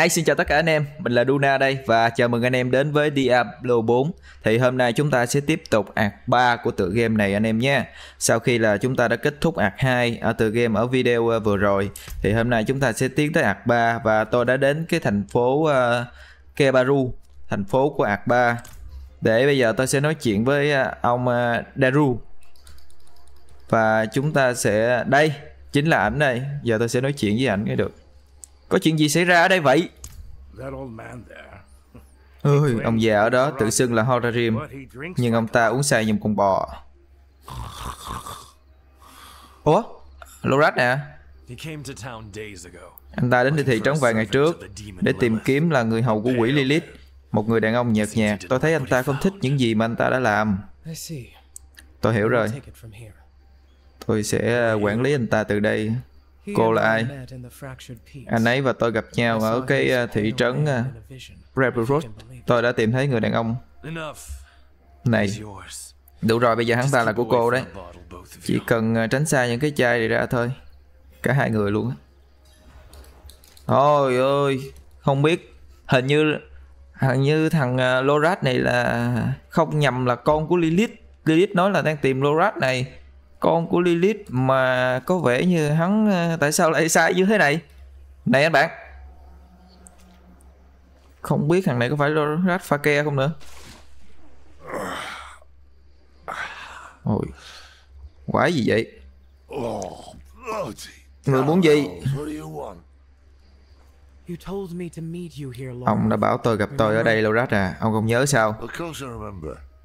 Hi, xin chào tất cả anh em, mình là Duna đây và chào mừng anh em đến với Diablo 4. Thì hôm nay chúng ta sẽ tiếp tục Act 3 của tựa game này anh em nha. Sau khi là chúng ta đã kết thúc Act 2 ở tựa game ở video vừa rồi, thì hôm nay chúng ta sẽ tiến tới Act 3 và tôi đã đến cái thành phố Kebaru, thành phố của Act 3. Để bây giờ tôi sẽ nói chuyện với ông Daru. Và chúng ta sẽ... đây, chính là ảnh đây. Giờ tôi sẽ nói chuyện với ảnh nghe được. Có chuyện gì xảy ra ở đây vậy? Ôi, ông già ở đó tự xưng là Horadrim, nhưng ông ta uống say nhầm con bò. Ủa? Lorath nè. Anh ta đến thị trấn vài ngày trước để tìm kiếm là người hầu của quỷ Lilith, một người đàn ông nhợt nhạt. Tôi thấy anh ta không thích những gì mà anh ta đã làm. Tôi hiểu rồi. Tôi sẽ quản lý anh ta từ đây. Cô là ai? Anh ấy và tôi gặp nhau ở cái thị trấn Redwood. Tôi đã tìm thấy người đàn ông này. Đủ rồi, bây giờ hắn ta là của cô đấy. Chỉ cần tránh xa những cái chai này ra thôi. Cả hai người luôn. Ôi ơi, không biết. Hình như thằng Lorath này là không nhầm là con của Lilith. Lilith nói là đang tìm Lorath này. Con của Lilith mà có vẻ như hắn tại sao lại sai như thế này? Này anh bạn, không biết thằng này có phải Lorath pha ke không nữa. Ôi, quái gì vậy? Người muốn gì? Ông đã bảo tôi gặp tôi ở đây Lorath à, ông không nhớ sao?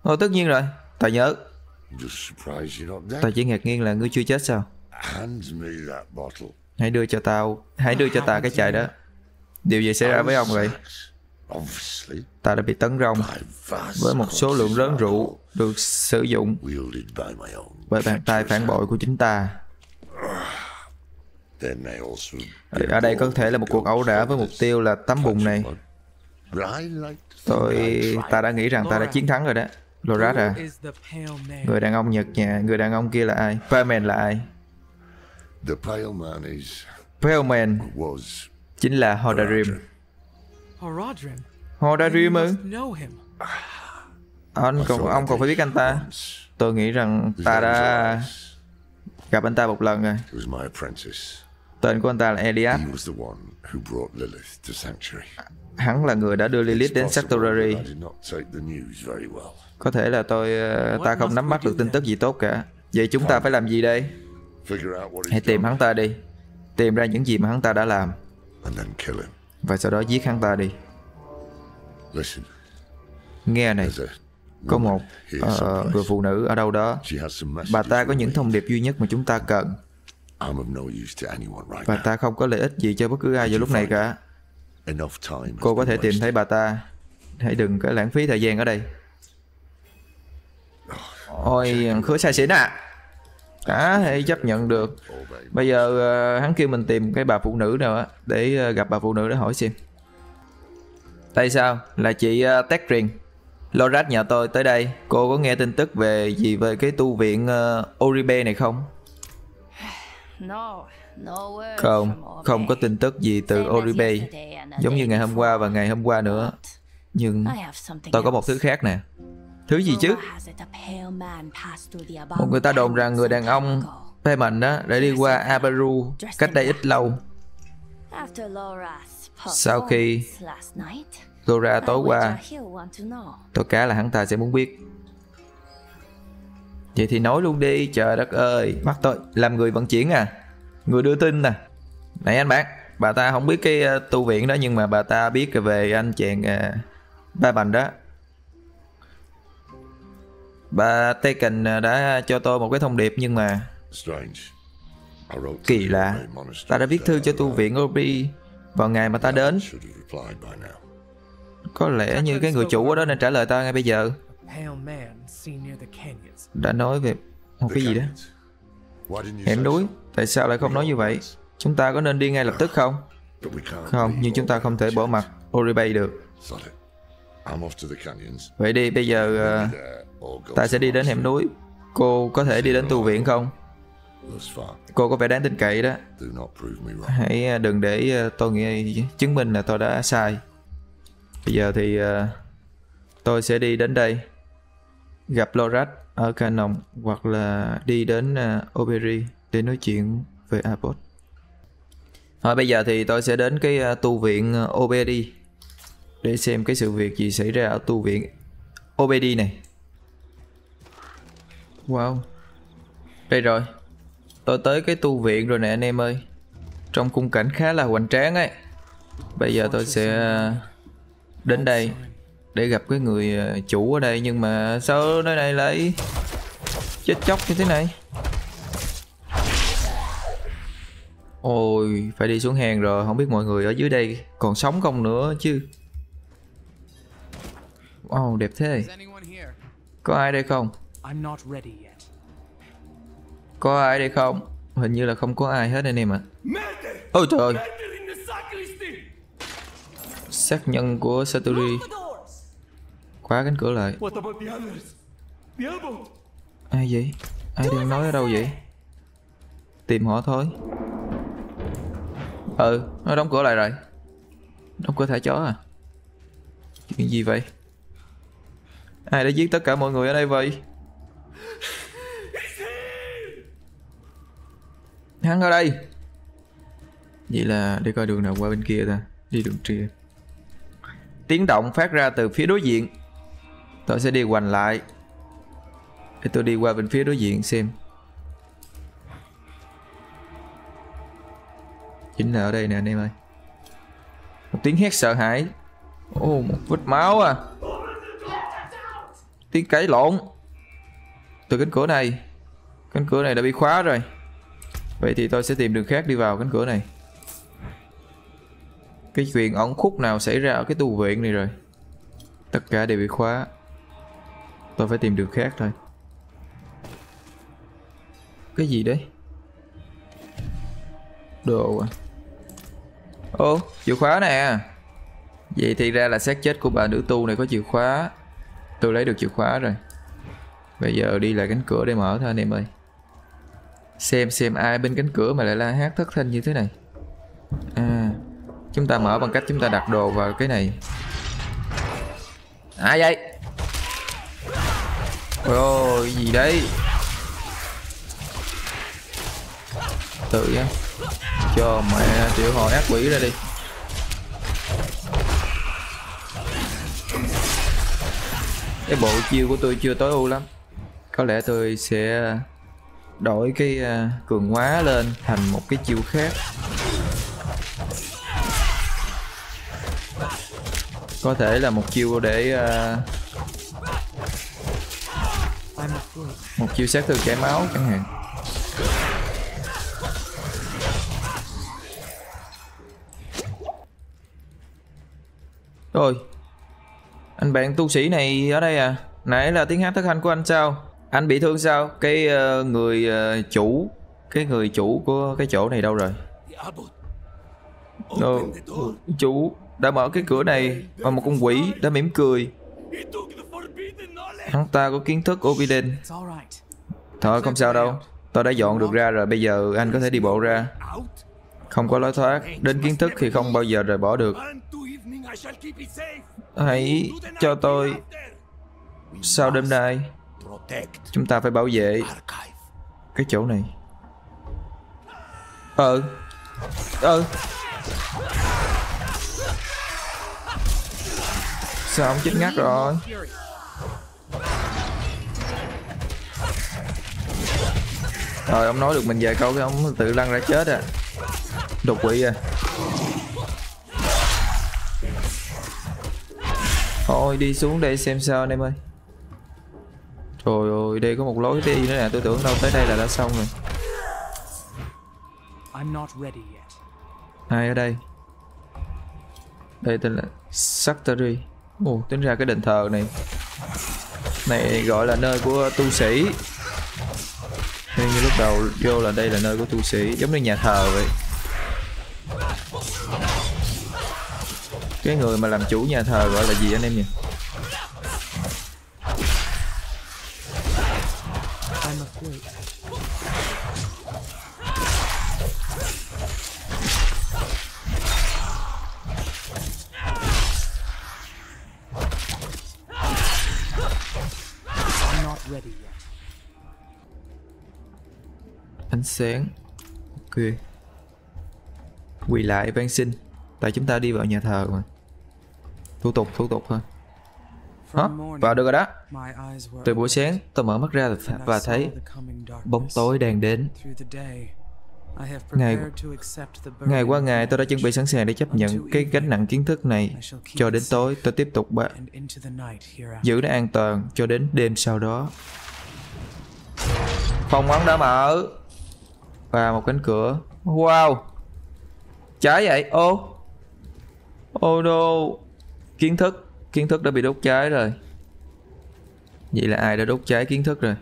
Ôi tất nhiên rồi, tôi nhớ. Tao chỉ ngạc nhiên là ngươi chưa chết sao? Hãy đưa cho ta cái chai đó. Điều gì xảy ra với ông vậy? Ta đã bị tấn công với một số lượng lớn rượu được sử dụng bởi bàn tay phản bội của chính ta. Ở đây có thể là một cuộc ẩu đả với mục tiêu là tấm bùn này. Ta đã nghĩ rằng ta đã chiến thắng rồi đó. Lorath à, người đàn ông nhật nhà, người đàn ông kia là ai? Paleman là ai? Paleman chính là Horadrim. Horadrim ư? Ông còn phải biết anh ta. Tôi nghĩ rằng ta đã gặp anh ta một lần rồi. Tên của anh ta là Elias. Hắn là người đã đưa Lilith đến Saktori. Có thể là ta không nắm bắt được tin tức gì tốt cả. Vậy chúng ta phải làm gì đây? Hãy tìm hắn ta đi. Tìm ra những gì mà hắn ta đã làm. Và sau đó giết hắn ta đi. Nghe này, có một người phụ nữ ở đâu đó. Bà ta có những thông điệp duy nhất mà chúng ta cần. Và ta không có lợi ích gì cho bất cứ ai vào lúc này cả. Cô có thể tìm thấy bà ta. Hãy đừng có lãng phí thời gian ở đây. Ôi, khứa sai xỉn à. Cả hãy chấp nhận được. Bây giờ hắn kêu mình tìm cái bà phụ nữ nào á, để gặp bà phụ nữ để hỏi xem. Tại sao? Là chị Durian. Lorath nhờ tôi tới đây. Cô có nghe tin tức về cái tu viện Oribe này không? Không có tin tức gì từ Oribe, giống như ngày hôm qua và ngày hôm qua nữa. Nhưng tôi có một thứ khác nè. Thứ gì chứ? Một người ta đồn rằng người đàn ông Paleman đó đã đi qua Abaru cách đây ít lâu. Sau khi tôi ra tối qua, tôi cá là hắn ta sẽ muốn biết. Vậy thì nói luôn đi, trời đất ơi. Bắt tôi làm người vận chuyển à? Người đưa tin nè. Này anh bác, bà ta không biết cái tu viện đó, nhưng mà bà ta biết về anh chàng Paleman đó. Bà Taken đã cho tôi một cái thông điệp, nhưng mà kỳ lạ. Ta đã viết thư cho tu viện Obi vào ngày mà ta đến. Có lẽ như cái người chủ ở đó nên trả lời ta ngay bây giờ. Đã nói về một cái gì đó hẻm núi. Tại sao lại không nói như vậy? Chúng ta có nên đi ngay lập tức không? Không, nhưng chúng ta không thể bỏ mặc Oribe được. Vậy đi, bây giờ ta sẽ đi đến hẻm núi. Cô có thể đi đến tu viện không? Cô có vẻ đáng tin cậy đó. Hãy đừng để tôi nghĩ chứng minh là tôi đã sai. Bây giờ thì tôi sẽ đi đến đây, gặp Lorath ở Canon, hoặc là đi đến Obedee để nói chuyện về Abbot. Thôi bây giờ thì tôi sẽ đến cái tu viện Obedee để xem cái sự việc gì xảy ra ở tu viện Obedee này. Wow, đây rồi, tôi tới cái tu viện rồi nè anh em ơi. Trong khung cảnh khá là hoành tráng ấy. Bây giờ tôi sẽ đến đây để gặp cái người chủ ở đây, nhưng mà sao nơi này lại chết chóc như thế này? Ôi, phải đi xuống hang rồi, không biết mọi người ở dưới đây còn sống không nữa chứ. Wow, đẹp thế. Có ai đây không? Có ai đây không? Hình như là không có ai hết anh em ạ. Ôi trời ơi. Sát nhân của Saturi. Khóa cánh cửa lại. Ai vậy? Ai đang nói ở đâu vậy? Tìm họ thôi. Ừ, nó đóng cửa lại rồi. Đóng cửa thả chó à? Chuyện gì vậy? Ai đã giết tất cả mọi người ở đây vậy? Hắn ở đây. Vậy là để coi đường nào qua bên kia ta. Đi đường kia. Tiếng động phát ra từ phía đối diện. Tôi sẽ đi hoành lại để tôi đi qua bên phía đối diện xem. Chính là ở đây nè anh em ơi. Một tiếng hét sợ hãi. Ồ, một vết máu à. Tiếng cãi lộn từ cánh cửa này. Cánh cửa này đã bị khóa rồi. Vậy thì tôi sẽ tìm đường khác đi vào cánh cửa này. Cái chuyện ẩn khúc nào xảy ra ở cái tu viện này rồi? Tất cả đều bị khóa. Tôi phải tìm đường khác thôi. Cái gì đấy? Đồ à. Ô, chìa khóa nè. Vậy thì ra là xác chết của bà nữ tu này có chìa khóa. Tôi lấy được chìa khóa rồi. Bây giờ đi lại cánh cửa để mở thôi anh em ơi. Xem ai bên cánh cửa mà lại la hét thất thanh như thế này. À, chúng ta mở bằng cách chúng ta đặt đồ vào cái này. Ai vậy? Ôi gì đấy? Tự á. Cho mẹ triệu hồi ác quỷ ra đi. Cái bộ chiêu của tôi chưa tối ưu lắm. Có lẽ tôi sẽ đổi cái cường hóa lên thành một cái chiêu khác. Có thể là một chiêu để một chiêu sát thương chảy máu chẳng hạn. Rồi, anh bạn tu sĩ này ở đây à? Nãy là tiếng hát thất thanh của anh sao? Anh bị thương sao? Cái người chủ của cái chỗ này đâu rồi? Chủ đã mở cái cửa này và một con quỷ đã mỉm cười. Hắn ta có kiến thức Obedee. Thôi không sao đâu. Tôi đã dọn được ra rồi. Bây giờ anh có thể đi bộ ra. Không có lối thoát. Đến kiến thức thì không bao giờ rời bỏ được. Hãy cho tôi. Sau đêm nay chúng ta phải bảo vệ cái chỗ này. Sao ông chết ngắt rồi? Rồi ông nói được mình vài câu cái ông tự lăn ra chết à. Đột quỵ à. Thôi đi xuống đây xem sao anh em ơi. Trời ơi, đây có một lối đi nữa nè, tôi tưởng đâu tới đây là đã xong rồi. Ai ở đây? Đây tên là Saktori. Ồ, tính ra cái đền thờ này này gọi là nơi của tu sĩ. Nên như lúc đầu vô là đây là nơi của tu sĩ, giống như nhà thờ vậy. Cái người mà làm chủ nhà thờ gọi là gì anh em nhỉ? ánh sáng. Ok, quỳ lại van xin, tại chúng ta đi vào nhà thờ mà. Thủ tục thôi. Hả? Vào được rồi đó. Từ buổi sáng tôi mở mắt ra và thấy bóng tối đang đến. Ngày qua ngày tôi đã chuẩn bị sẵn sàng để chấp nhận cái gánh nặng kiến thức này. Cho đến tối tôi tiếp tục giữ nó an toàn cho đến đêm sau đó. Phòng ấn đã mở và một cánh cửa. Wow, cháy vậy. Oh no, kiến thức đã bị đốt cháy rồi. Vậy là ai đã đốt cháy kiến thức rồi?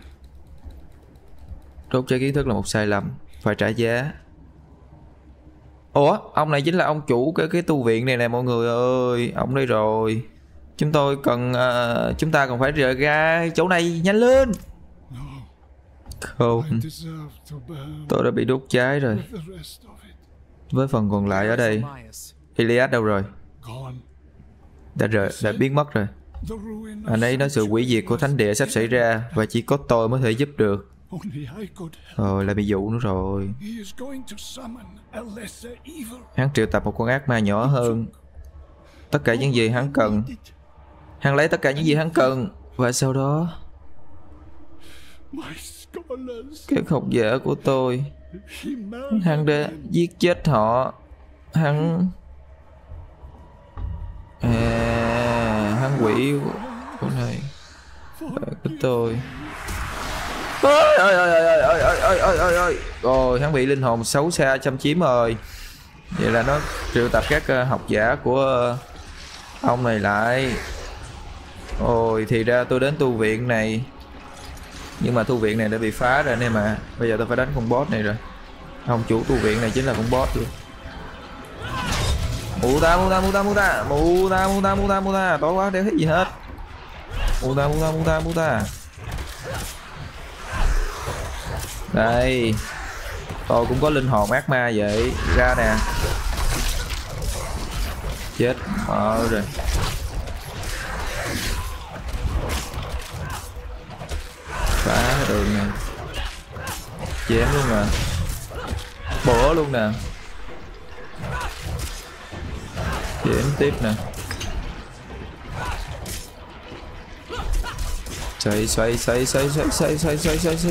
Đốt cháy kiến thức là một sai lầm, phải trả giá. Ủa, ông này chính là ông chủ cái tu viện này nè mọi người ơi. Ông đây rồi. Chúng ta cần phải rời ra chỗ này nhanh lên. Không, tôi đã bị đốt cháy rồi. Với phần còn lại ở đây. Elias đâu rồi? Đã biến mất rồi. Anh ấy nói sự hủy diệt của thánh địa sắp xảy ra và chỉ có tôi mới thể giúp được. Rồi lại bị dụ nữa rồi. Hắn triệu tập một con ác ma nhỏ hơn. Tất cả những gì hắn cần. Hắn lấy tất cả những gì hắn cần. Và sau đó các học giả của tôi, hắn đã giết chết họ. Hắn quỷ của này của tôi. Ôi rồi, hắn bị linh hồn xấu xa châm chiếm rồi. Vậy là nó triệu tập các học giả của ông này lại. Ôi, thì ra tôi đến tu viện này, nhưng mà tu viện này đã bị phá rồi nên mà bây giờ tôi phải đánh con boss này rồi. Ông chủ tu viện này chính là con boss luôn. Muta tối quá đéo thấy gì hết. Muta đây, tôi cũng có linh hồn ác ma vậy. Ra nè, chết mờ rồi. Phá cái đường này, chém luôn nè, bổ luôn nè, chém tiếp nè,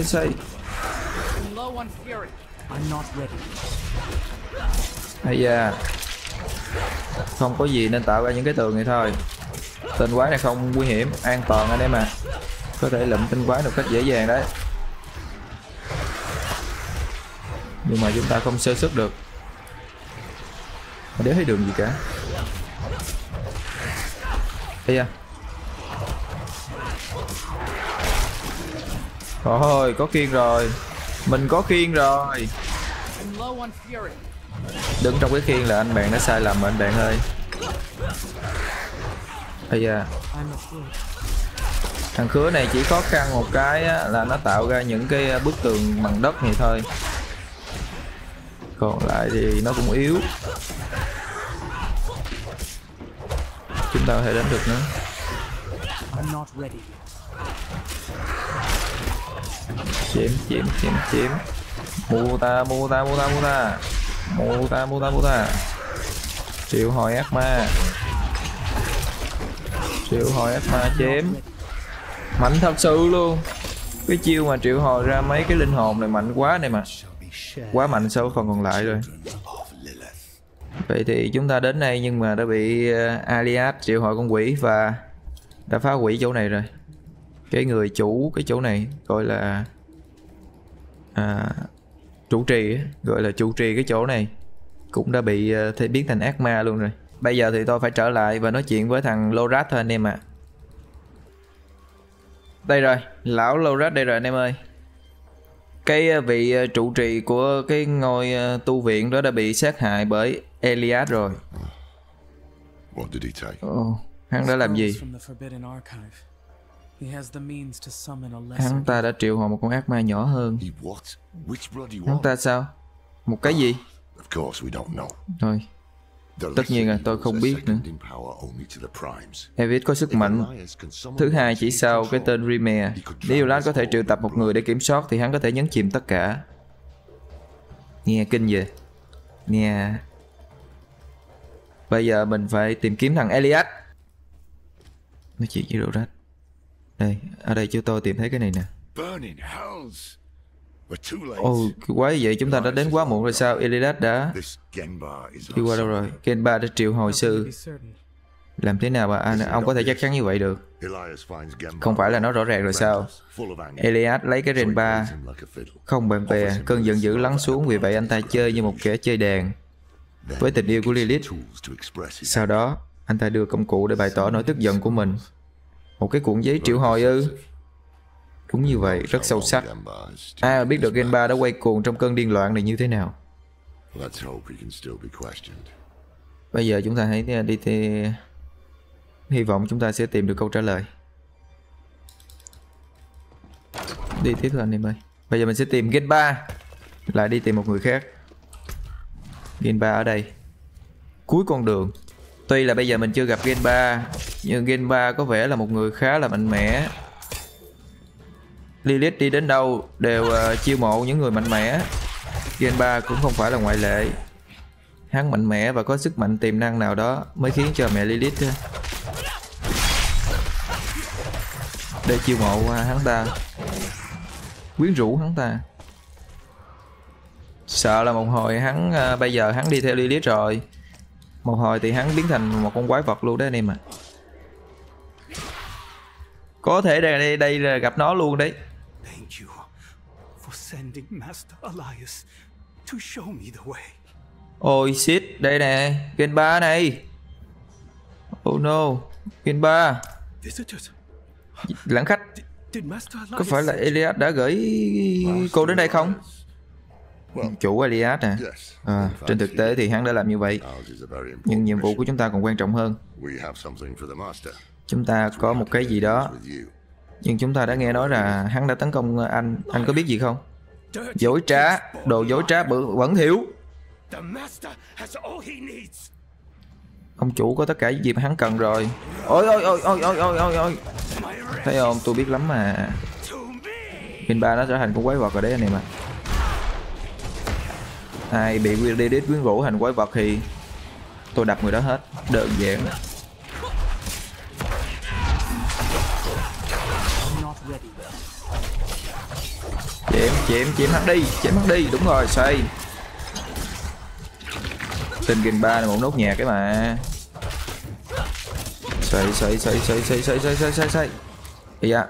xoay. Ây da, không có gì nên tạo ra những cái tường này thôi. Tên quái này không nguy hiểm, an toàn anh em mà. Có thể lụm tên quái được cách dễ dàng đấy. Nhưng mà chúng ta không sơ suất được. Để thấy đường gì cả. Ây da. Ôi, có kiên rồi. Mình có khiên rồi. Đứng trong cái khiên là anh bạn đã sai lầm rồi anh bạn ơi. Ây da. Thằng khứa này chỉ khó khăn một cái là nó tạo ra những cái bức tường bằng đất này thôi. Còn lại thì nó cũng yếu. Chúng ta có thể đánh được nữa. Chém. Muta. Triệu hồi ác ma chém. Mạnh thật sự luôn. Cái chiêu mà triệu hồi ra mấy cái linh hồn này mạnh quá này mà. Quá mạnh so với phần còn lại rồi. Vậy thì chúng ta đến đây nhưng mà đã bị Elias triệu hồi con quỷ và đã phá hủy chỗ này rồi. Cái người chủ cái chỗ này gọi là chủ trì, gọi là chủ trì cái chỗ này cũng đã bị biến thành ác ma luôn rồi. Bây giờ thì tôi phải trở lại và nói chuyện với thằng Lorath thôi anh em ạ. Đây rồi, lão Lorath đây rồi anh em ơi. Cái vị trụ trì của cái ngôi tu viện đó đã bị sát hại bởi Elias rồi. Hắn đã làm gì? Hắn ta đã triệu hồi một con ác ma nhỏ hơn. Hắn ta sao? Một cái gì? Rồi. Tất nhiên là tôi không biết nữa. Elias có sức mạnh thứ hai chỉ sau cái tên Rimear. Nếu Elias có thể triệu tập một người để kiểm soát thì hắn có thể nhấn chìm tất cả. Nghe kinh vậy. Nghe. Bây giờ mình phải tìm kiếm thằng Elias. Nói chuyện với Lorath. Đây, ở đây chúng tôi tìm thấy cái này nè. Ôi, quái vậy, chúng ta đã đến quá muộn rồi sao? Elias đã đi qua đâu rồi? Genba đã triệu hồi sư. Làm thế nào mà ông có thể chắc chắn như vậy được? Không phải là nó rõ ràng rồi sao? Elias lấy cái Genba không bạn bè, cơn giận dữ lắng xuống, vì vậy anh ta chơi như một kẻ chơi đàn với tình yêu của Lilith. Sau đó, anh ta đưa công cụ để bày tỏ nỗi tức giận của mình. Một cái cuộn giấy triệu hồi ư? Đúng như vậy, rất sâu sắc. Ai biết được Genba đã quay cuồng trong cơn điên loạn này như thế nào. Bây giờ chúng ta hãy đi theo. Hy vọng chúng ta sẽ tìm được câu trả lời. Đi tiếp thôi anh em ơi. Bây giờ mình sẽ tìm Genba. Lại đi tìm một người khác. Genba ở đây. Cuối con đường. Tuy là bây giờ mình chưa gặp Genba, nhưng Genba có vẻ là một người khá là mạnh mẽ. Lilith đi đến đâu đều chiêu mộ những người mạnh mẽ. Genba cũng không phải là ngoại lệ. Hắn mạnh mẽ và có sức mạnh tiềm năng nào đó mới khiến cho mẹ Lilith để chiêu mộ hắn ta, quyến rũ hắn ta. Sợ là một hồi hắn bây giờ hắn đi theo Lilith rồi, một hồi thì hắn biến thành một con quái vật luôn đó anh em ạ. Có thể đây là gặp nó luôn đấy. Ôi shit, đây nè, Genba này. Oh no, Genba. Lãng khách. Có phải là Elias đã gửi cô đến đây không? Chủ Elias à? Trên thực tế thì hắn đã làm như vậy. Nhưng nhiệm vụ của chúng ta còn quan trọng hơn. Chúng ta có một cái gì đó. Nhưng chúng ta đã nghe nói là hắn đã tấn công anh có biết gì không? Dối trá, đồ dối trá bẩn thỉu. Ông chủ có tất cả dịp hắn cần rồi. Ôi ôi ôi ôi ôi ôi ôi ôi. Thấy không, tôi biết lắm mà. Genba nó trở thành con quái vật rồi đấy anh em ạ. Ai bị Lilith quyến rũ thành quái vật thì tôi đập người đó hết, đơn giản. Chém hắn đi, đúng rồi, xoay. Tên Genba là một nốt nhạc cái mà. Xoay. Ây da,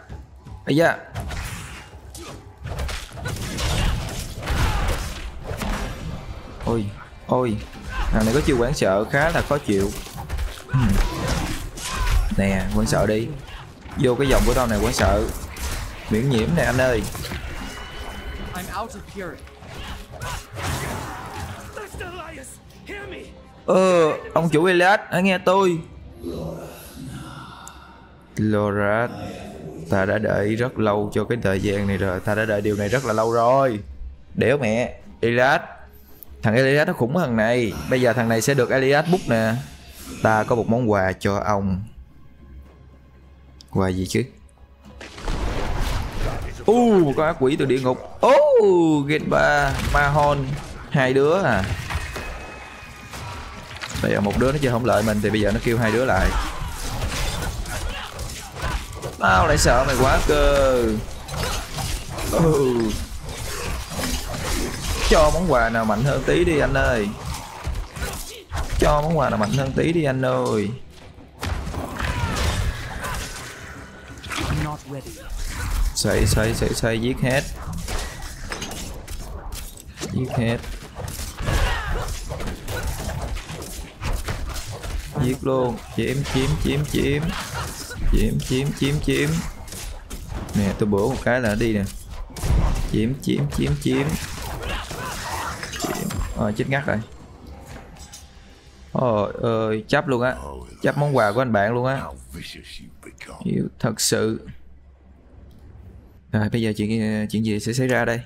Ôi, thằng này có chiêu quảng sợ khá là khó chịu. Nè, quảng sợ đi. Vô cái vòng của tao này, quảng sợ. Miễn nhiễm nè anh ơi. Ông chủ Elias, hãy nghe tôi. Lorath, ta đã đợi rất lâu cho cái thời gian này rồi. Ta đã đợi điều này rất là lâu rồi. Đéo mẹ, Elias. Thằng Elias nó khủng hơn này. Bây giờ thằng này sẽ được Elias bút nè. Ta có một món quà cho ông. Quà gì chứ? Một con ác quỷ từ địa ngục. Genba, Mahon. Hai đứa à. Bây giờ một đứa nó chơi không lợi mình thì bây giờ nó kêu hai đứa lại. Tao lại sợ mày quá cơ. Cho món quà nào mạnh hơn tí đi anh ơi. Xoay, giết hết. Giết luôn. Chiếm. Nè, tôi bổ một cái là đi nè. Chiếm. Chết ngắt rồi. Ôi ơi, chấp luôn á. Chấp món quà của anh bạn luôn á. Yêu thật sự. Rồi bây giờ chuyện gì sẽ xảy ra đây?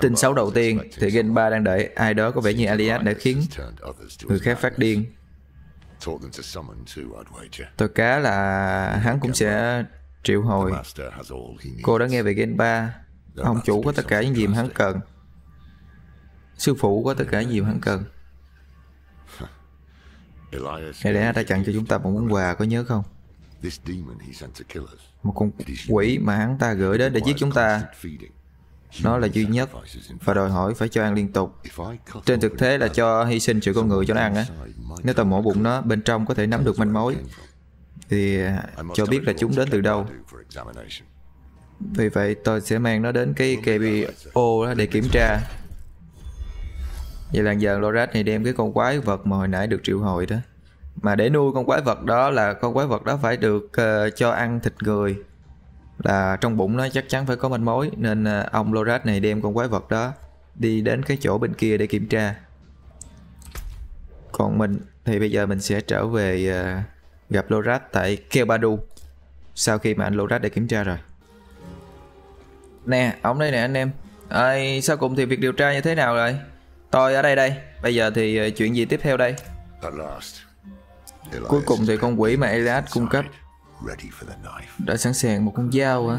Tin xấu đầu tiên thì Genba đang đợi ai đó có vẻ như Elias đã khiến người khác phát điên. Tôi cá là hắn cũng sẽ triệu hồi. Cô đã nghe về Genba. Ông chủ có tất cả những gì mà hắn cần. Sư phụ có tất cả nhiều hắn cần. Hãy để ta chặn cho chúng ta một món quà, có nhớ không? Một con quỷ mà hắn ta gửi đến để giết chúng ta. Nó là duy nhất và đòi hỏi phải cho ăn liên tục. Trên thực thế là cho hy sinh sự con người cho nó ăn á. Nếu ta mổ bụng nó, bên trong có thể nắm được manh mối, thì cho biết là chúng đến từ đâu. Vì vậy tôi sẽ mang nó đến cái KBO để kiểm tra. Vậy là giờ Lorath này đem cái con quái vật mà hồi nãy được triệu hồi đó. Mà để nuôi con quái vật đó là con quái vật đó phải được cho ăn thịt người. Là trong bụng nó chắc chắn phải có manh mối. Nên ông Lorath này đem con quái vật đó đi đến cái chỗ bên kia để kiểm tra. Còn mình thì bây giờ mình sẽ trở về gặp Lorath tại Kebaru, sau khi mà anh Lorath đã kiểm tra rồi. Nè, ông đây nè anh em. Sau cùng thì việc điều tra như thế nào rồi? Tôi ở đây đây. Bây giờ thì chuyện gì tiếp theo đây? Cuối cùng thì con quỷ mà Elias cung cấp đã sẵn sàng một con dao hả?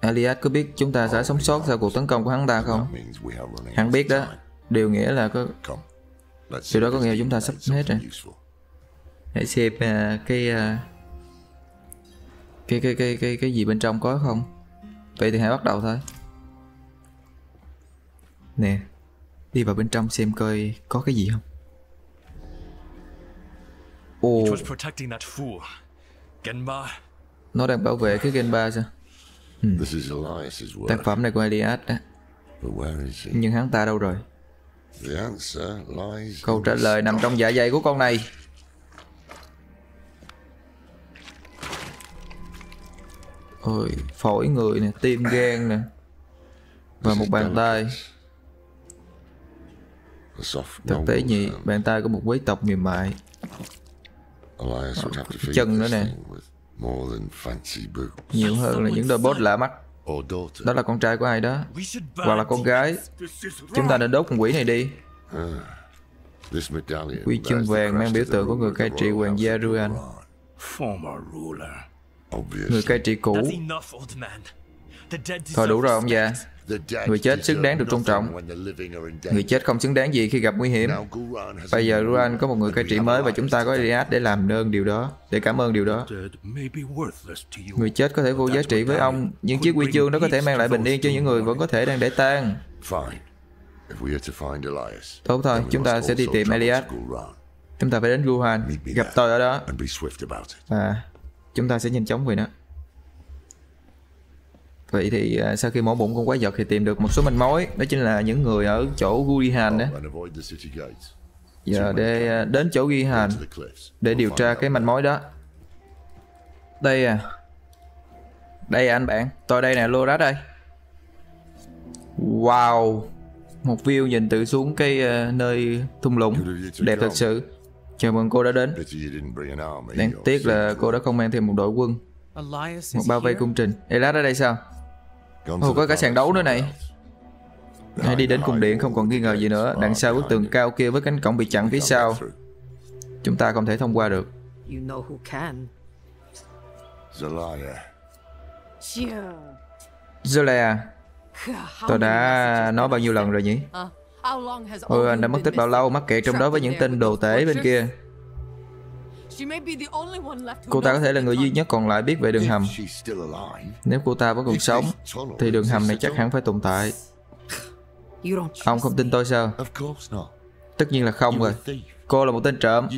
Elias có biết chúng ta sẽ sống sót sau cuộc tấn công của hắn ta không? Hắn biết đó. Điều nghĩa là có... điều đó có nghĩa chúng ta sắp hết rồi. Hãy xem cái gì bên trong có không? Vậy thì hãy bắt đầu thôi. Nè, đi vào bên trong xem coi có cái gì không. Ồ, nó đang bảo vệ cái Genba sao? Tác phẩm này của Elias đó. Nhưng hắn ta đâu rồi? Câu trả lời nằm trong dạ dày của con này. Ôi, phổi người nè, tim gan nè, và một bàn tay. Thực tế nhị, bàn tay của một quý tộc mềm mại. Chân nữa nè, nhiều hơn là những đôi bốt lạ mắt. Đó là con trai của ai đó, hoặc là con gái. Chúng ta nên đốt con quỷ này đi. Quy chương vàng mang biểu tượng của người cai trị hoàng gia Ruan, người cai trị cũ. Thôi đủ rồi ông già. Người chết xứng đáng được tôn trọng. Người chết không xứng đáng gì khi gặp nguy hiểm. Bây giờ Ruan có một người cai trị mới và chúng ta có Elias để làm ơn điều đó, để cảm ơn điều đó. Người chết có thể vô giá trị với ông, nhưng chiếc quy chương đó có thể mang lại bình yên cho những người vẫn có thể đang để tang. Tốt thôi, chúng ta sẽ đi tìm Elias. Chúng ta phải đến Ruan, gặp tôi ở đó. Chúng ta sẽ nhanh chóng về nó. Vậy thì sau khi mổ bụng con quái vật thì tìm được một số manh mối. Đó chính là những người ở chỗ Gurihan đó. Giờ để đến chỗ Gurihan để điều tra cái manh mối đó. Đây à. Đây à anh bạn. Tôi đây nè, Lorath đây. Wow. Một view nhìn tự xuống cái nơi thung lũng. Đẹp thật sự. Chào mừng cô đã đến. Đáng tiếc là cô đã không mang thêm một đội quân. Một bao vây công trình. Elias ở đây sao? Ồ, có cả sàn đấu nữa này. Hãy đi đến cung điện không còn nghi ngờ gì nữa. Đằng sau bức tường cao kia với cánh cổng bị chặn phía sau, chúng ta không thể thông qua được. Zolaya, tôi đã nói bao nhiêu lần rồi nhỉ? Ôi, anh đã mất tích bao lâu? Mắc kẹt trong đó với những tên đồ tể bên kia. Cô ta có thể là người duy nhất còn lại biết về đường hầm. Nếu cô ta vẫn còn sống thì đường hầm này chắc hẳn phải tồn tại. Ông không tin tôi sao? Tất nhiên là không rồi. Cô là một tên trộm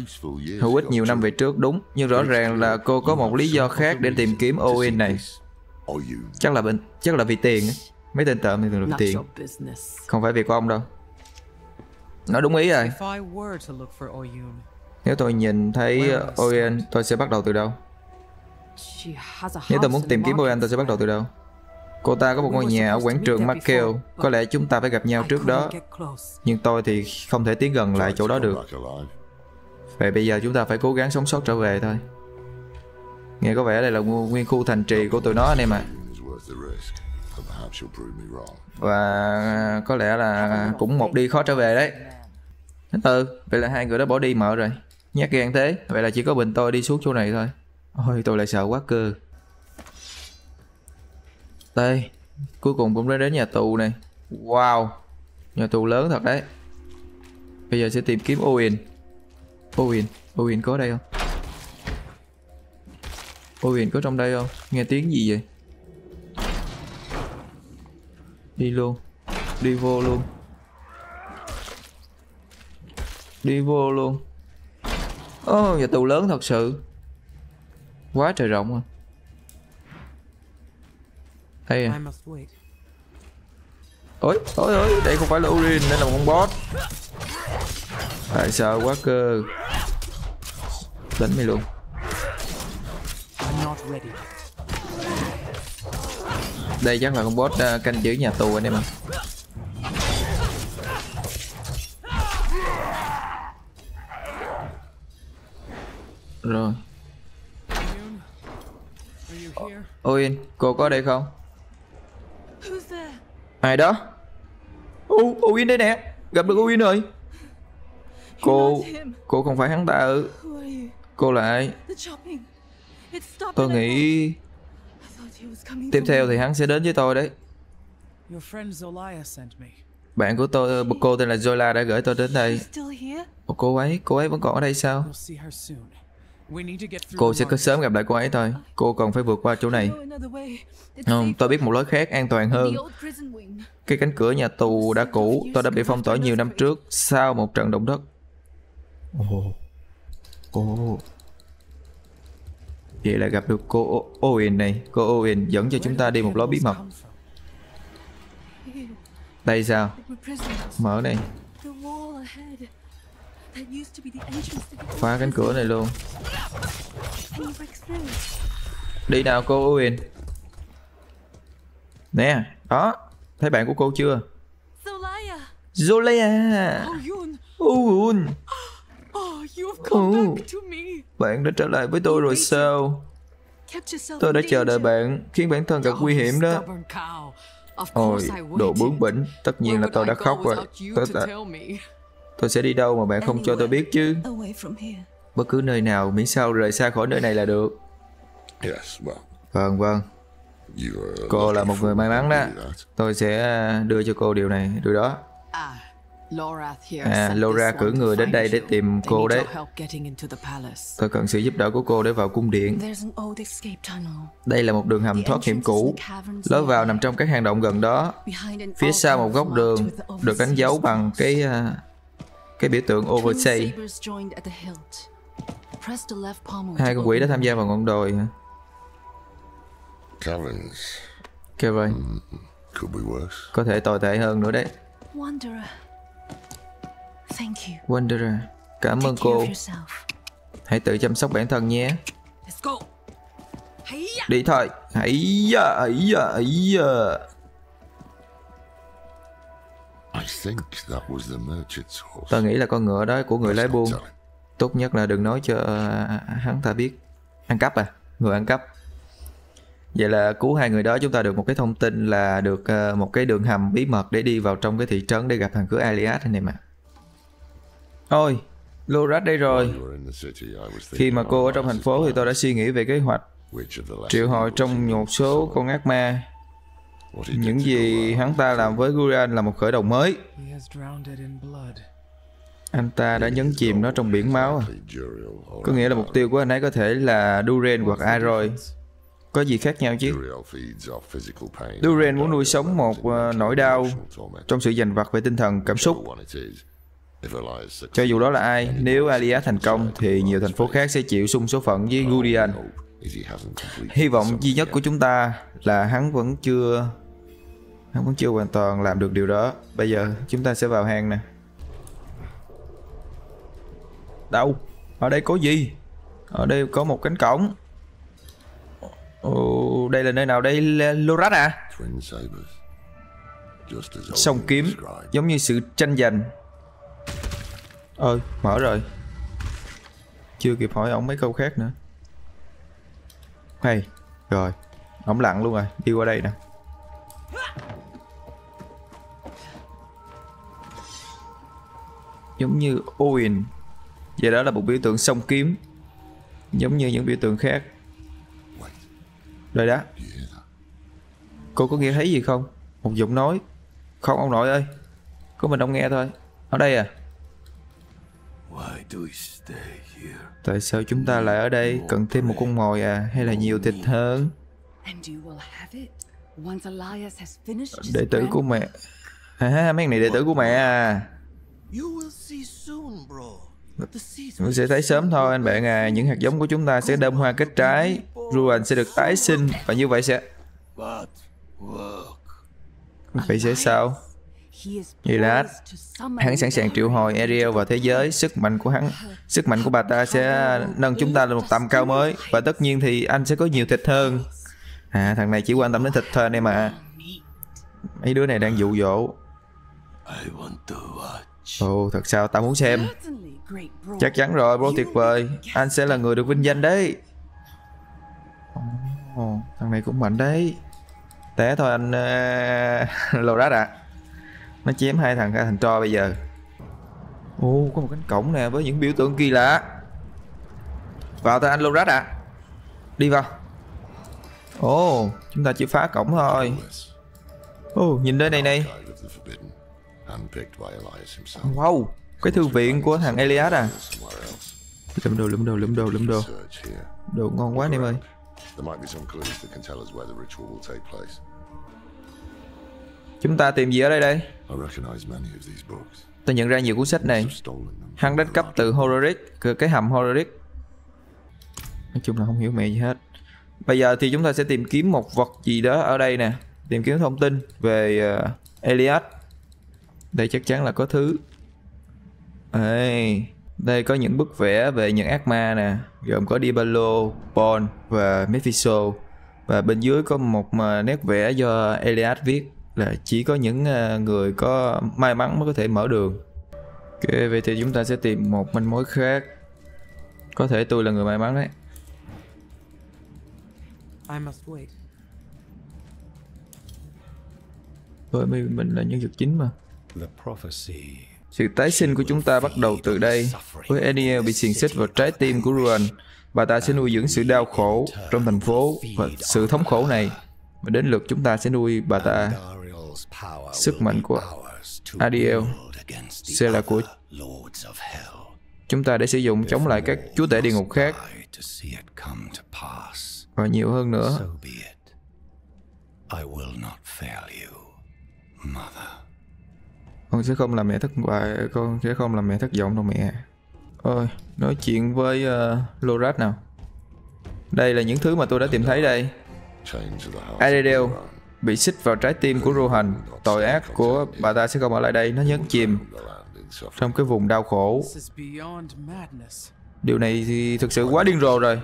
hữu ích nhiều năm về trước, đúng. Nhưng rõ ràng là cô có một lý do khác để tìm kiếm Oren này. Chắc là vì tiền. Mấy tên trộm thì thường là vì tiền. Không phải việc của ông đâu. Nói đúng ý rồi. Nếu tôi nhìn thấy Oren, tôi sẽ bắt đầu từ đâu? Nếu tôi muốn tìm kiếm Oren, tôi sẽ bắt đầu từ đâu? Cô ta có một ngôi nhà ở quảng trường Mackell. Có lẽ chúng ta phải gặp nhau trước đó. Nhưng tôi thì không thể tiến gần lại chỗ đó được. Vậy bây giờ chúng ta phải cố gắng sống sót trở về thôi. Nghe có vẻ đây là nguyên khu thành trì của tụi nó anh em ạ. Và có lẽ là cũng một đi khó trở về đấy. Vậy là hai người đã bỏ đi mợ rồi. Nhát gan thế. Vậy là chỉ có mình tôi đi xuống chỗ này thôi. Ôi, tôi lại sợ quá cơ. Đây, cuối cùng cũng đã đến nhà tù này. Wow, nhà tù lớn thật đấy. Bây giờ sẽ tìm kiếm Oren. Oren có ở đây không? Oren có trong đây không? Nghe tiếng gì vậy? Đi luôn. Đi vô luôn. Ồ, nhà tù lớn thật sự. Quá trời rộng à. Đây à. Ôi, đây không phải là Oren, đây là một con boss. Tại sợ quá cơ. Đánh mày luôn. Đây chắc là con boss canh giữ nhà tù anh em ạ. Rồi. Oren, cô có đây không? Ai đó? Oren đây nè, gặp được Oren rồi. Cô không phải hắn ta ư? Cô là ai? Tôi nghĩ tiếp theo thì hắn sẽ đến với tôi đấy. Bạn của tôi, cô tên là Zolaya đã gửi tôi đến đây. Ủa, cô ấy vẫn còn ở đây sao? Cô sẽ sớm gặp lại cô ấy thôi. Cô còn phải vượt qua chỗ này. Không, tôi biết một lối khác an toàn hơn. Cái cánh cửa nhà tù đã cũ, tôi đã bị phong tỏa nhiều năm trước sau một trận động đất. Vậy là gặp được cô Oren này. Cô Oren dẫn cho chúng ta đi một lối bí mật. Đây sao? Mở này. Phá cánh cửa này luôn. Đi nào cô Oren. Nè, đó. Thấy bạn của cô chưa? Zolaya. Oren. Bạn đã trở lại với tôi rồi sao? Tôi đã chờ đợi bạn, khiến bản thân gặp nguy hiểm đó. Ôi, đồ bướng bỉnh. Tất nhiên là tôi đã khóc rồi. Tôi sẽ đi đâu mà bạn không cho tôi biết chứ? Bất cứ nơi nào, miễn sao rời xa khỏi nơi này là được. Vâng. Cô là một người may mắn đó. Tôi sẽ đưa cho cô điều này, điều đó. À, Lorath cử người đến đây để tìm cô đấy. Tôi cần sự giúp đỡ của cô để vào cung điện. Đây là một đường hầm thoát hiểm cũ. Lối vào nằm trong các hang động gần đó. Phía sau một góc đường được đánh dấu bằng cái biểu tượng Oversave. Hai con quỷ đã tham gia vào ngọn đồi hả? Kevin. Có thể tồi tệ hơn nữa đấy. Wanderer, cảm ơn cô. Hãy tự chăm sóc bản thân nhé. Đi thôi. Tôi nghĩ là con ngựa đó của người lái buôn. Tốt nhất là đừng nói cho hắn ta biết. Ăn cắp à? Người ăn cắp. Vậy là cứu hai người đó, chúng ta được một cái thông tin là được một cái đường hầm bí mật để đi vào trong cái thị trấn để gặp thằng cứ Elias này mà. Ôi, Lorath đây rồi. Khi mà cô ở trong thành phố thì tôi đã suy nghĩ về kế hoạch triệu hồi trong một số con ác ma. Những gì hắn ta làm với Gurihan là một khởi đầu mới. Anh ta đã nhấn chìm nó trong biển máu. Có nghĩa là mục tiêu của anh ấy có thể là Durian hoặc Iroyd. Có gì khác nhau chứ? Durian muốn nuôi sống một nỗi đau trong sự giành vặt về tinh thần, cảm xúc. Cho dù đó là ai, nếu Elias thành công thì nhiều thành phố khác sẽ chịu xung số phận với Gurihan. Hy vọng duy nhất của chúng ta là hắn vẫn chưa hoàn toàn làm được điều đó. Bây giờ chúng ta sẽ vào hang nè. Đâu? Ở đây có gì? Ở đây có một cánh cổng. Ồ, đây là nơi nào đây? Lorath à? Song kiếm, giống như sự tranh giành. Ơi, mở rồi. Chưa kịp hỏi ổng mấy câu khác nữa. Hay, rồi. Ổng lặng luôn rồi, đi qua đây nè. Giống như Oren. Vậy đó là một biểu tượng song kiếm. Giống như những biểu tượng khác. Rồi đó. Cô có nghe thấy gì không? Một giọng nói. Không ông nội ơi, có mình ông nghe thôi. Ở đây à? Tại sao chúng ta lại ở đây? Cần thêm một con mồi à? Hay là nhiều thịt hơn? Đệ tử của mẹ à, mấy này đệ tử của mẹ à. Mình sẽ thấy sớm thôi anh bạn à. Những hạt giống của chúng ta sẽ đơm hoa kết trái, Ruan sẽ được tái sinh. Và như vậy sẽ... Vậy sẽ sao? Vậy là hắn sẵn sàng triệu hồi Adriel vào thế giới. Sức mạnh của bà ta sẽ nâng chúng ta lên một tầm cao mới. Và tất nhiên thì anh sẽ có nhiều thịt hơn. À, thằng này chỉ quan tâm đến thịt thôi anh em ạ. Mấy đứa này đang dụ dỗ. Ồ, thật sao? Tao muốn xem. Chắc chắn rồi, bro tuyệt vời. Anh sẽ là người được vinh danh đấy. Ồ, thằng này cũng mạnh đấy. Té thôi anh Lorath ạ. Nó chém hai thằng ra thành tro bây giờ. Ồ, có một cánh cổng nè với những biểu tượng kỳ lạ. Vào thôi anh Lorath ạ. Đi vào. Ồ, chúng ta chỉ phá cổng thôi. Ồ, nhìn đây này này. Wow, cái thư viện của thằng Elias à. Lụm đồ. Đồ ngon quá em ơi. Chúng ta tìm gì ở đây đây? Tôi nhận ra nhiều cuốn sách này. Hắn đánh cắp từ cái hầm Horadrim. Nói chung là không hiểu mẹ gì hết. Bây giờ thì chúng ta sẽ tìm kiếm một vật gì đó ở đây nè. Tìm kiếm thông tin về Elias. Đây chắc chắn là có thứ. Đây có những bức vẽ về những ác ma nè, gồm có Diablo, Bone và Mephisto. Và bên dưới có một nét vẽ do Elias viết là chỉ có những người có may mắn mới có thể mở đường. Ok, vậy thì chúng ta sẽ tìm một manh mối khác. Có thể tôi là người may mắn đấy. Thôi mình là nhân vật chính mà. Sự tái sinh của chúng ta bắt đầu từ đây. Với Adriel bị xiềng xích vào trái tim của Ruan, bà ta sẽ nuôi dưỡng sự đau khổ trong thành phố và sự thống khổ này. Và đến lượt chúng ta sẽ nuôi bà ta. Sức mạnh của Adriel sẽ là của chúng ta để sử dụng chống lại các chúa tể địa ngục khác. Và nhiều hơn nữa. Con sẽ không làm mẹ thất bại, con sẽ không làm mẹ thất vọng đâu mẹ. Ôi, nói chuyện với Lorath nào. Đây là những thứ mà tôi đã tìm thấy đây. Adriel bị xích vào trái tim của Rohan. Tội ác của bà ta sẽ không ở lại đây, nó nhấn chìm trong cái vùng đau khổ. Điều này thì thực sự quá điên rồ rồi.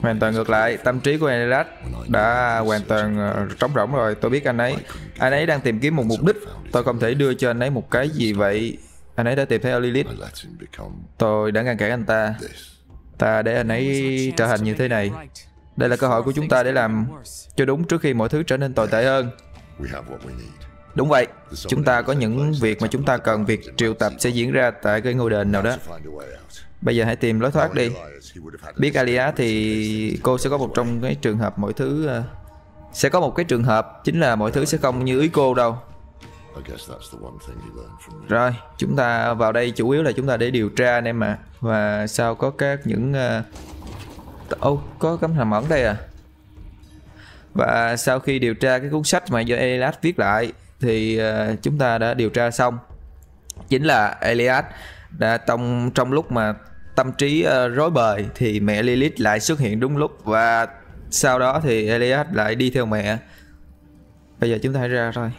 Hoàn toàn ngược lại, tâm trí của Elias đã hoàn toàn trống rỗng rồi. Tôi biết anh ấy. Anh ấy đang tìm kiếm một mục đích. Tôi không thể đưa cho anh ấy một cái gì vậy. Anh ấy đã tìm thấy Lilith. Tôi đã ngăn cản anh ta. Ta để anh ấy trở thành như thế này. Đây là cơ hội của chúng ta để làm cho đúng trước khi mọi thứ trở nên tồi tệ hơn. Đúng vậy, chúng ta có những việc mà chúng ta cần. Việc triệu tập sẽ diễn ra tại cái ngôi đền nào đó. Bây giờ hãy tìm lối thoát đi. Biết Elias thì cô sẽ có một trong cái trường hợp mọi thứ... Sẽ có một cái trường hợp chính là mọi thứ sẽ không như ý cô đâu. Rồi, chúng ta vào đây chủ yếu là chúng ta để điều tra anh em ạ. Và sau có các những... có cấm hàm ẩn đây à. Và sau khi điều tra cái cuốn sách mà do Elias viết lại thì chúng ta đã điều tra xong. Chính là Elias đã trong lúc mà tâm trí rối bời thì mẹ Lilith lại xuất hiện đúng lúc. Và sau đó thì Elias lại đi theo mẹ. Bây giờ chúng ta hãy ra thôi.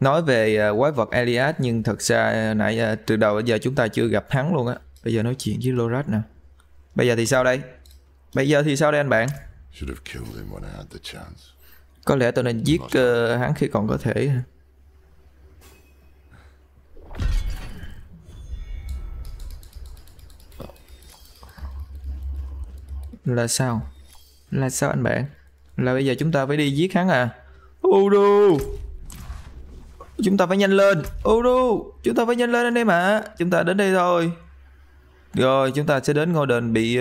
Nói về quái vật Elias nhưng thật ra nãy từ đầu đến giờ chúng ta chưa gặp hắn luôn á. Bây giờ nói chuyện với Lorath nè. Bây giờ thì sao đây? Bây giờ thì sao đây anh bạn? Có lẽ tôi nên giết hắn khi còn có thể. Là sao? Là sao anh bạn? Là bây giờ chúng ta phải đi giết hắn à? Udu! Chúng ta phải nhanh lên! Udu! Chúng ta phải nhanh lên anh em ạ! Chúng ta đến đây thôi. Rồi chúng ta sẽ đến ngôi đền bị...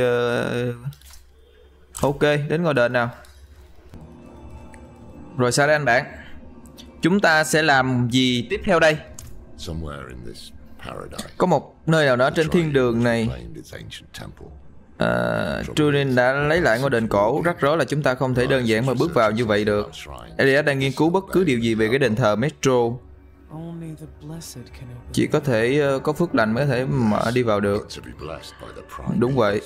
Ok, đến ngôi đền nào. Rồi sao đây anh bạn? Chúng ta sẽ làm gì tiếp theo đây? Có một nơi nào đó trên thiên đường này, Durian đã lấy lại ngôi đền cổ. Rắc rối là chúng ta không thể đơn giản mà bước vào như vậy được. Elias đang nghiên cứu bất cứ điều gì về cái đền thờ Metro. Chỉ có thể có phước lành mới có thể mở đi vào được. Đúng vậy.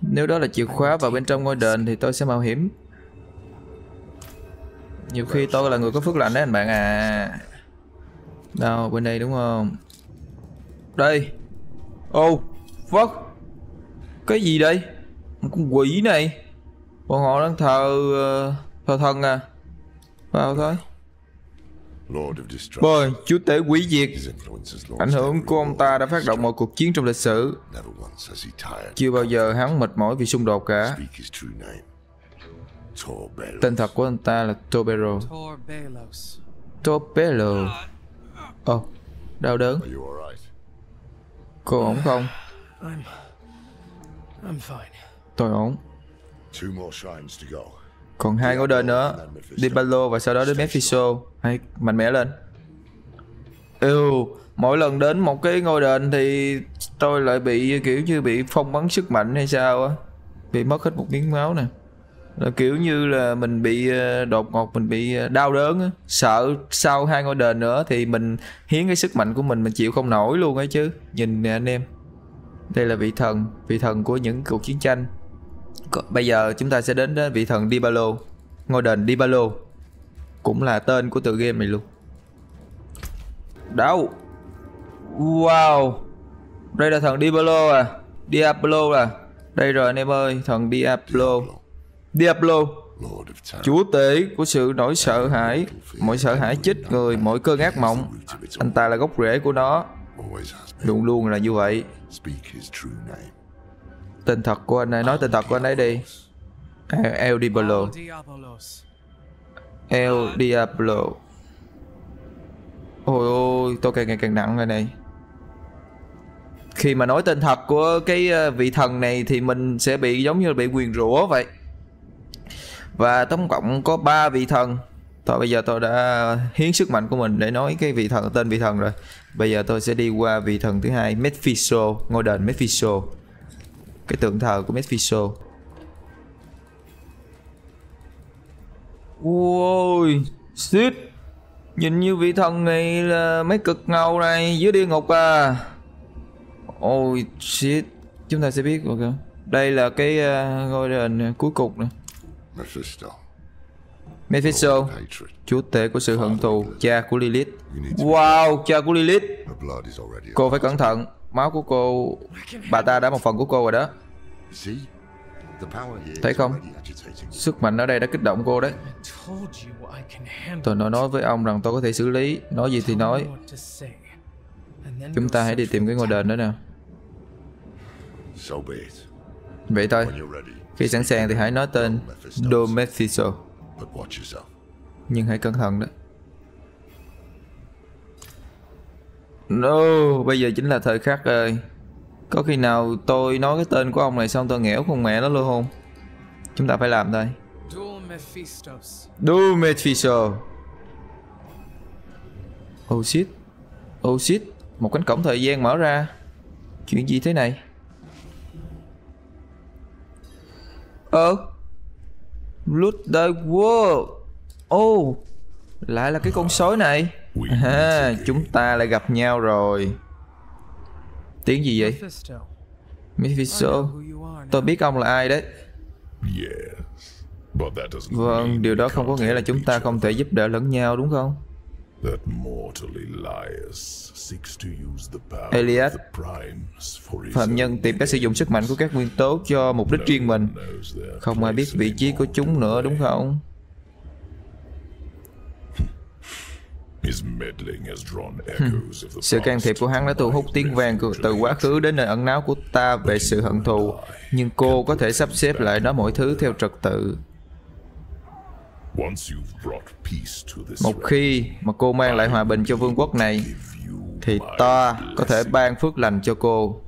Nếu đó là chìa khóa vào bên trong ngôi đền thì tôi sẽ mạo hiểm. Nhiều khi tôi là người có phước lành đấy anh bạn à. Đâu, bên đây đúng không? Đây. Oh, fuck. Cái gì đây? Một con quỷ này. Bọn họ đang thờ thần à. Vào thôi. Bởi chúa tể quỷ diệt, ảnh hưởng của ông ta đã phát động mọi cuộc chiến trong lịch sử. Chưa bao giờ hắn mệt mỏi vì xung đột cả. Tên thật của anh ta là Torbelos. Torbelos. Oh, đau đớn. Cô ổn không? Tôi ổn. Còn 2 ngôi đền nữa. Diablo và sau đó đến Mephisto. Hay mạnh mẽ lên. Mỗi lần đến một cái ngôi đền thì tôi lại bị kiểu như bị phong bắn sức mạnh hay sao á. Bị mất hết một miếng máu nè. Là kiểu như là mình bị đột ngột, mình bị đau đớn á. Sợ sau 2 ngôi đền nữa thì mình hiến cái sức mạnh của mình chịu không nổi luôn ấy chứ. Nhìn nè anh em. Đây là vị thần của những cuộc chiến tranh. Bây giờ chúng ta sẽ đến vị thần Diablo. Ngôi đền Diablo cũng là tên của tựa game này luôn. Đâu? Wow. Đây là thần Diablo à. Diablo à. Đây rồi anh em ơi, thần Diablo. Diablo, chúa tể của sự nỗi sợ hãi. Mọi sợ hãi chết người, mọi cơn ác mộng. Anh ta là gốc rễ của nó. Luôn luôn là như vậy. Tên thật của anh ấy, nói tên thật của anh ấy đi. El Diablo. El Diablo. Ôi ôi, tôi càng ngày càng nặng rồi này. Khi mà nói tên thật của cái vị thần này thì mình sẽ bị giống như bị nguyền rủa vậy. Và tổng cộng có 3 vị thần. Thôi bây giờ tôi đã hiến sức mạnh của mình để nói cái vị thần, tên vị thần rồi. Bây giờ tôi sẽ đi qua vị thần thứ 2, Mephisto, ngôi đền Mephisto. Cái tượng thờ của Mephisto. Ôi, shit. Nhìn như vị thần này là mấy cực ngầu này dưới địa ngục à. Ôi, shit. Chúng ta sẽ biết okay. Đây là cái ngôi đền cuối cùng nè. Mephisto, chúa tể của sự hận thù, cha của Lilith. Wow, cha của Lilith. Cô phải cẩn thận. Máu của cô, bà ta đã một phần của cô rồi đó. Thấy không? Sức mạnh ở đây đã kích động cô đấy. Tôi nói với ông rằng tôi có thể xử lý. Nói gì thì nói. Chúng ta hãy đi tìm cái ngôi đền nữa nè. Vậy thôi. Khi sẵn sàng thì hãy nói tên Mephisto. Nhưng hãy cẩn thận đó. No, bây giờ chính là thời khắc ơi. Có khi nào tôi nói cái tên của ông này xong tôi nghẽo con mẹ nó luôn không? Chúng ta phải làm thôi. Duel Mephisto. Oh shit. Oh shit. Một cánh cổng thời gian mở ra. Chuyện gì thế này? Loot the world. Oh, lại là cái con sói này. Chúng ta lại gặp nhau rồi. Tiếng gì vậy? Mephisto, tôi biết ông là ai đấy. Vâng, điều đó không có nghĩa là chúng ta không thể giúp đỡ lẫn nhau đúng không? Elias, phạm nhân tìm cách sử dụng sức mạnh của các nguyên tố cho mục đích riêng mình. Không ai biết vị trí của chúng nữa đúng không? Sự can thiệp của hắn đã thu hút tiếng vang từ quá khứ đến nơi ẩn náu của ta về sự hận thù. Nhưng cô có thể sắp xếp lại nó mọi thứ theo trật tự. Một khi mà cô mang lại hòa bình cho vương quốc này thì ta có thể ban phước lành cho cô.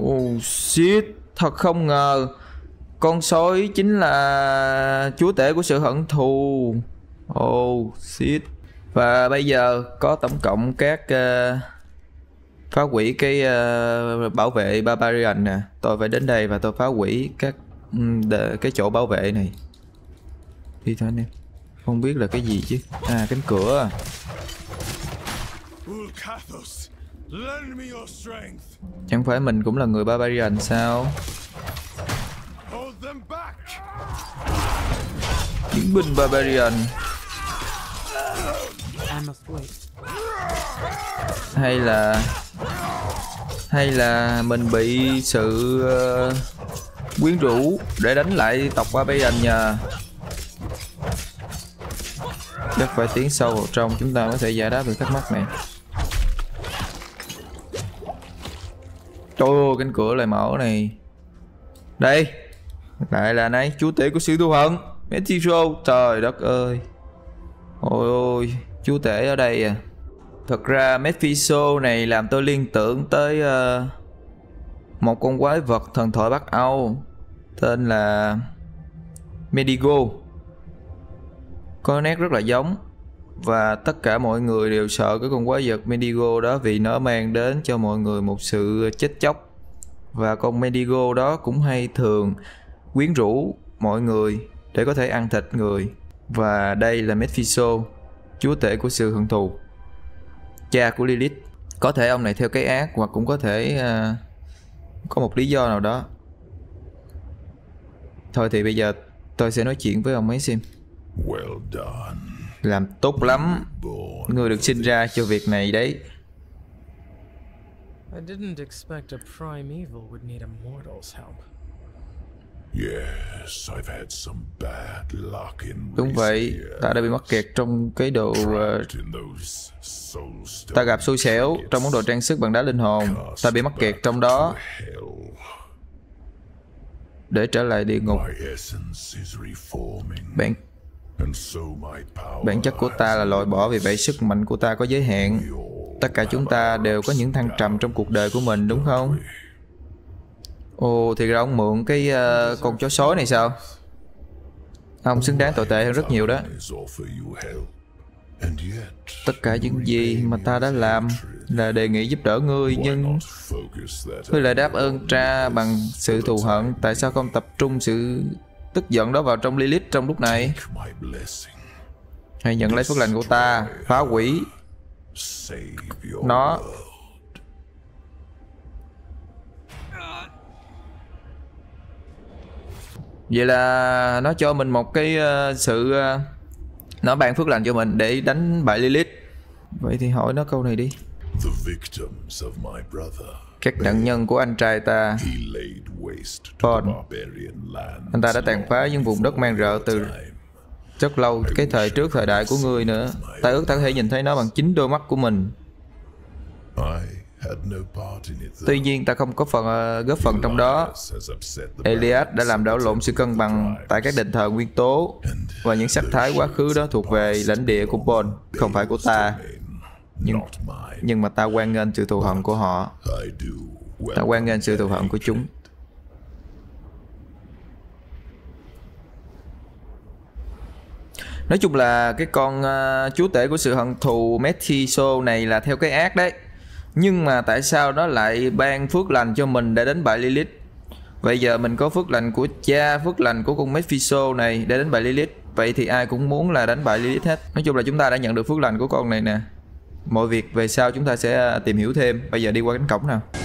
Oh shit, thật không ngờ con sói chính là chúa tể của sự hận thù. Oh shit. Và bây giờ có tổng cộng các phá hủy cái bảo vệ Barbarian nè. Tôi phải đến đây và tôi phá hủy các cái chỗ bảo vệ này. Đi thôi anh em. Không biết là cái gì chứ. À, cánh cửa. Chẳng phải mình cũng là người Barbarian sao? Chiến binh Barbarian. Hay là mình bị sự quyến rũ để đánh lại tộc Barbarian nhờ. Chắc phải tiến sâu vào trong chúng ta có thể giải đáp được thắc mắc này. Trời ơi, cánh cửa lại mở này. Đây, lại là này, chúa tể của sự tu hận Mephisto, trời đất ơi. Ôi ôi, chúa tể ở đây à. Thật ra Mephisto này làm tôi liên tưởng tới một con quái vật thần thoại Bắc Âu tên là Medigo. Có nét rất là giống. Và tất cả mọi người đều sợ cái con quái vật Medigo đó, vì nó mang đến cho mọi người một sự chết chóc. Và con Medigo đó cũng hay thường quyến rũ mọi người để có thể ăn thịt người. Và đây là Mephisto, chúa tể của sự hận thù, cha của Lilith. Có thể ông này theo cái ác, hoặc cũng có thể có một lý do nào đó. Thôi thì bây giờ tôi sẽ nói chuyện với ông ấy xem. Well done. Làm tốt lắm. Người được sinh ra cho việc này đấy. I didn't expect a primeval would need a mortal's help. Yes, I've had some bad luck in. Đúng vậy, ta đã bị mắc kẹt trong cái đồ ta gặp xui xẻo trong món đồ trang sức bằng đá linh hồn, ta bị mắc kẹt trong đó. Để trở lại địa ngục. Bản chất của ta là loại bỏ, vì vậy sức mạnh của ta có giới hạn. Tất cả chúng ta đều có những thăng trầm trong cuộc đời của mình, đúng không? Ồ, thì ra ông mượn cái con chó sói này sao? Ông xứng đáng tồi tệ hơn rất nhiều đó. Tất cả những gì mà ta đã làm là đề nghị giúp đỡ ngươi, nhưng ngươi lại đáp ơn cha bằng sự thù hận. Tại sao không tập trung sự tức giận đó vào trong Lilith trong lúc này? Hãy nhận lấy phước lành của ta, phá hủy nó. Vậy là nó cho mình một cái sự nó ban phước lành cho mình để đánh bại Lilith. Vậy thì hỏi nó câu này đi. Các nạn nhân của anh trai ta, Bone, anh ta đã tàn phá những vùng đất man rợ từ rất lâu, cái thời trước thời đại của ngươi nữa. Ta ước ta có thể nhìn thấy nó bằng chính đôi mắt của mình. Tuy nhiên ta không có góp phần trong đó. Elias đã làm đảo lộn sự cân bằng tại các đền thờ nguyên tố, và những sắc thái quá khứ đó thuộc về lãnh địa của Bone, không phải của ta. Nhưng mà ta hoan nghênh sự thù hận của họ. Ta hoan nghênh sự thù hận của chúng. Nói chung là cái con chúa tể của sự hận thù Mephisto này là theo cái ác đấy. Nhưng mà tại sao nó lại ban phước lành cho mình để đánh bại Lilith? Vậy giờ mình có phước lành của cha, phước lành của con Mephisto này để đánh bại Lilith. Vậy thì ai cũng muốn là đánh bại Lilith hết. Nói chung là chúng ta đã nhận được phước lành của con này nè. Mọi việc về sau chúng ta sẽ tìm hiểu thêm. Bây giờ đi qua cánh cổng nào.